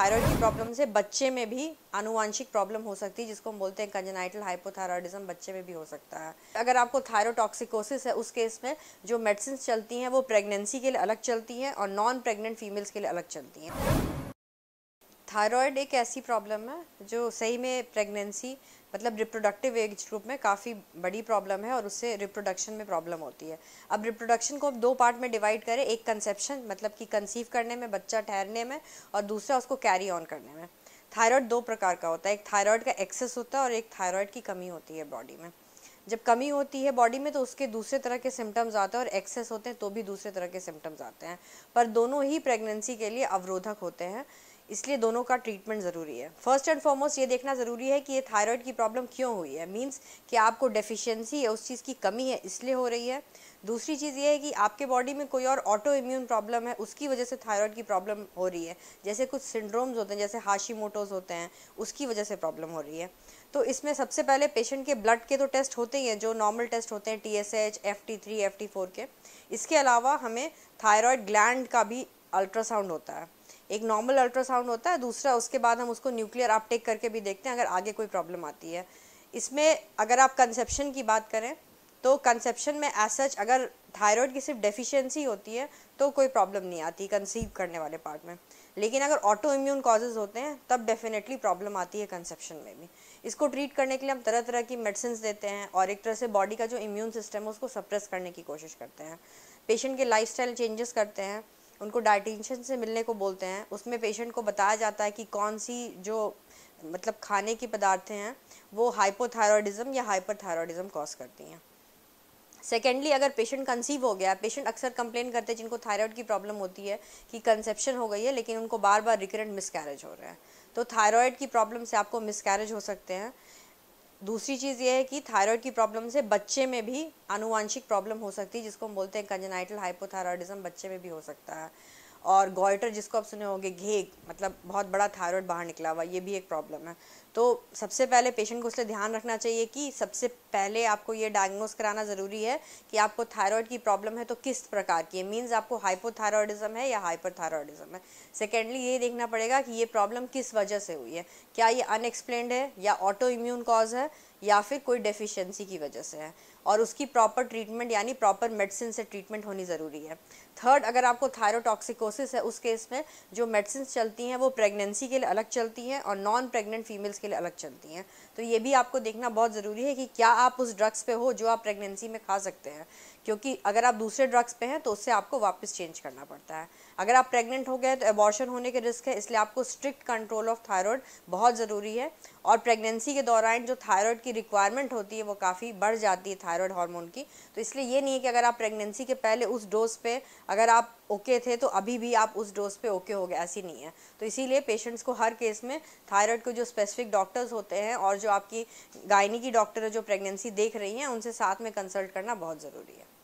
Thyroid की problem से बच्चे में भी आनुवांशिक प्रॉब्लम हो सकती है, जिसको हम बोलते हैं कंजेनाइटल हाइपोथायरॉयडिज्म, बच्चे में भी हो सकता है। अगर आपको थायरोटॉक्सिकोसिस है, उस केस में जो मेडिसिन चलती हैं वो प्रेगनेंसी के लिए अलग चलती हैं और नॉन प्रेगनेंट फीमेल्स के लिए अलग चलती हैं। थायराइड एक ऐसी प्रॉब्लम है जो सही में प्रेगनेंसी मतलब रिप्रोडक्टिव एज ग्रुप में काफ़ी बड़ी प्रॉब्लम है और उससे रिप्रोडक्शन में प्रॉब्लम होती है। अब रिप्रोडक्शन को दो पार्ट में डिवाइड करें, एक कंसेप्शन मतलब कि कंसीव करने में, बच्चा ठहरने में, और दूसरा उसको कैरी ऑन करने में। थायराइड दो प्रकार का होता है, एक थायराइड का एक्सेस होता है और एक थायराइड की कमी होती है बॉडी में। जब कमी होती है बॉडी में तो उसके दूसरे तरह के सिम्टम्स आते हैं और एक्सेस होते हैं तो भी दूसरे तरह के सिम्टम्स आते हैं, पर दोनों ही प्रेगनेंसी के लिए अवरोधक होते हैं, इसलिए दोनों का ट्रीटमेंट ज़रूरी है। फर्स्ट एंड फॉरमोस्ट ये देखना ज़रूरी है कि ये थायराइड की प्रॉब्लम क्यों हुई है, मींस कि आपको डेफिशिएंसी है, उस चीज़ की कमी है इसलिए हो रही है। दूसरी चीज़ ये है कि आपके बॉडी में कोई और ऑटो इम्यून प्रॉब्लम है, उसकी वजह से थायराइड की प्रॉब्लम हो रही है। जैसे कुछ सिंड्रोम्स होते हैं, जैसे हाशी मोटोज होते हैं, उसकी वजह से प्रॉब्लम हो रही है। तो इसमें सबसे पहले पेशेंट के ब्लड के तो टेस्ट होते ही हैं जो नॉर्मल टेस्ट होते हैं, TSH, FT3, FT4 के। इसके अलावा हमें थायराइड ग्लैंड का भी अल्ट्रासाउंड होता है, एक नॉर्मल अल्ट्रासाउंड होता है, दूसरा उसके बाद हम उसको न्यूक्लियर अपटेक करके भी देखते हैं अगर आगे कोई प्रॉब्लम आती है। इसमें अगर आप कंसेप्शन की बात करें तो कंसेप्शन में एज सच अगर थायराइड की सिर्फ डेफिशिएंसी होती है तो कोई प्रॉब्लम नहीं आती कंसीव करने वाले पार्ट में, लेकिन अगर ऑटो इम्यून कॉजेज़ होते हैं तब डेफिनेटली प्रॉब्लम आती है कंसेप्शन में भी। इसको ट्रीट करने के लिए हम तरह तरह की मेडिसिन देते हैं और एक तरह से बॉडी का जो इम्यून सिस्टम है उसको सप्रेस करने की कोशिश करते हैं। पेशेंट के लाइफस्टाइल चेंजेस करते हैं, उनको डाइटिशियन से मिलने को बोलते हैं, उसमें पेशेंट को बताया जाता है कि कौन सी जो मतलब खाने की पदार्थें हैं वो हाइपोथायरॉयडिज्म या हाइपर थायरॉयडिज्म कॉज करती हैं। सेकेंडली, अगर पेशेंट कंसीव हो गया, पेशेंट अक्सर कंप्लेन करते हैं जिनको थायराइड की प्रॉब्लम होती है कि कंसेप्शन हो गई है लेकिन उनको बार बार रिकरेंट मिसकैरेज हो रहे हैं, तो थायराइड की प्रॉब्लम से आपको मिसकैरेज हो सकते हैं। दूसरी चीज़ ये है कि थायराइड की प्रॉब्लम से बच्चे में भी आनुवांशिक प्रॉब्लम हो सकती है, जिसको हम बोलते हैं कंजेनाइटल हाइपोथायराइडिज्म, बच्चे में भी हो सकता है। और गोइटर जिसको आप सुने होंगे, घेग मतलब बहुत बड़ा थायराइड बाहर निकला हुआ, ये भी एक प्रॉब्लम है। तो सबसे पहले पेशेंट को इसलिए ध्यान रखना चाहिए कि सबसे पहले आपको ये डायग्नोस कराना ज़रूरी है कि आपको थायराइड की प्रॉब्लम है तो किस प्रकार की है, मीन्स आपको हाइपोथायरॉयडिज्म है या हाइपर थायरॉयडिज्म है। सेकेंडली, ये देखना पड़ेगा कि ये प्रॉब्लम किस वजह से हुई है, क्या ये अनएक्सप्लेन्ड है या ऑटो इम्यून कॉज है या फिर कोई डेफिशिएंसी की वजह से है, और उसकी प्रॉपर ट्रीटमेंट यानी प्रॉपर मेडिसिन से ट्रीटमेंट होनी ज़रूरी है। थर्ड, अगर आपको थायरोटॉक्सिकोसिस है, उस केस में जो मेडिसिन चलती हैं वो प्रेगनेंसी के लिए अलग चलती हैं और नॉन प्रेगनेंट फीमेल्स के लिए अलग चलती हैं, तो ये भी आपको देखना बहुत ज़रूरी है कि क्या आप उस ड्रग्स पे हो जो आप प्रेगनेंसी में खा सकते हैं, क्योंकि अगर आप दूसरे ड्रग्स पे हैं तो उससे आपको वापस चेंज करना पड़ता है। अगर आप प्रेग्नेंट हो गए तो एबॉर्शन होने के रिस्क है, इसलिए आपको स्ट्रिक्ट कंट्रोल ऑफ थायराइड बहुत ज़रूरी है। और प्रेगनेंसी के दौरान जो थायराइड की रिक्वायरमेंट होती है वो काफ़ी बढ़ जाती है थायराइड हार्मोन की, तो इसलिए ये नहीं है कि अगर आप प्रेगनेंसी के पहले उस डोज पे अगर आप ओके थे तो अभी भी आप उस डोज पे ओके हो गए, ऐसी नहीं है। तो इसीलिए पेशेंट्स को हर केस में थायराइड के जो स्पेसिफिक डॉक्टर्स होते हैं और जो आपकी गायनी की डॉक्टर है जो प्रेगनेंसी देख रही हैं, उनसे साथ में कंसल्ट करना बहुत ज़रूरी है।